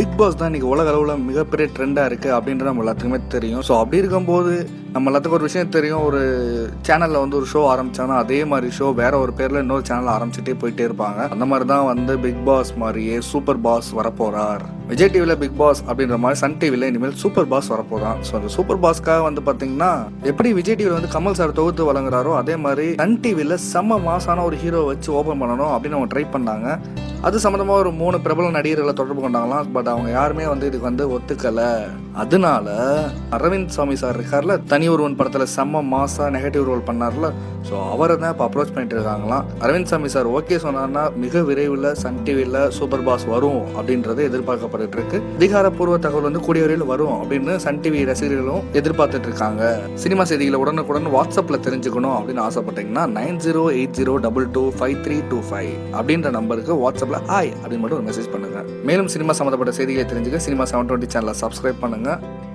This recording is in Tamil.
பிக் பாஸ் தான் இன்னைக்கு உலக அளவில் மிகப்பெரிய ட்ரெண்டாக இருக்குது அப்படின்ற நம்ம எல்லாத்துக்குமே தெரியும். ஸோ அப்படி இருக்கும்போது நம்ம எல்லாத்துக்கும் ஒரு விஷயம் தெரியும், ஒரு சேனலில் வந்து ஒரு ஷோ ஆரம்பித்தாங்கன்னா அதே மாதிரி ஷோ வேறு ஒரு பேரில் இன்னொரு சேனல் ஆரம்பிச்சுட்டே போயிட்டே இருப்பாங்க. அந்த மாதிரி தான் வந்து பிக் பாஸ் மாதிரியே சூப்பர் பாஸ் வரப்போகிறார். விஜய் டிவியில் பிக் பாஸ் அப்படின்ற மாதிரி சன் டிவியில் இனிமேல் சூப்பர் பாஸ் வரப்போகிறான். ஸோ அந்த சூப்பர் பாஸ்க்காக வந்து பார்த்தீங்கன்னா எப்படி விஜய் டிவியில் வந்து கமல் சார் தொகுத்து வழங்குறாரோ அதே மாதிரி சன் டிவியில் செம்ம மாசான ஒரு ஹீரோ வச்சு ஓப்பன் பண்ணணும் அப்படின்னு அவங்க ட்ரை பண்ணாங்க. அது சம்மந்தமாக ஒரு 3 பிரபல நடிகர்களை தொடர்பு கொண்டாங்களாம். பட் அவங்க யாருமே வந்து இதுக்கு வந்து ஒத்துக்கலை. அதனால அரவிந்த் சாமி சார் இருக்கார்ல, தனி ஒருவன் படத்தில் செம்ம மாசா நெகட்டிவ் ரோல் பண்ணார்ல, ஸோ அவரை தான் இப்போ அப்ரோச் பண்ணிட்டு இருக்காங்களாம். அரவிந்த் சாமி சார் ஓகே சொன்னார்னா மிக விரைவில் சன் டிவியில் சூப்பர் பாஸ் வரும் அப்படின்றது எதிர்பார்க்கப்பட்டு இருக்கு. அதிகாரப்பூர்வ தகவல் வந்து கூடிய விரைவில் வரும் அப்படின்னு சன் டிவி ரசிகர்களும் எதிர்பார்த்துட்டு இருக்காங்க. சினிமா செய்திகளை உடனுக்குடன் வாட்ஸ்அப்பில் தெரிஞ்சுக்கணும் அப்படின்னு ஆசைப்பட்டீங்கன்னா 9080225325 அப்படின்ற நம்பருக்கு வாட்ஸ்அப் ஹாய் அப்படின்னு மட்டும் ஒரு மெசேஜ் பண்ணுங்க. மேலும் சினிமா சம்பந்தப்பட்ட செய்திகளை தெரிஞ்சுக்க சினிமா 720 சேனலை சப்ஸ்கிரைப் பண்ணுங்க.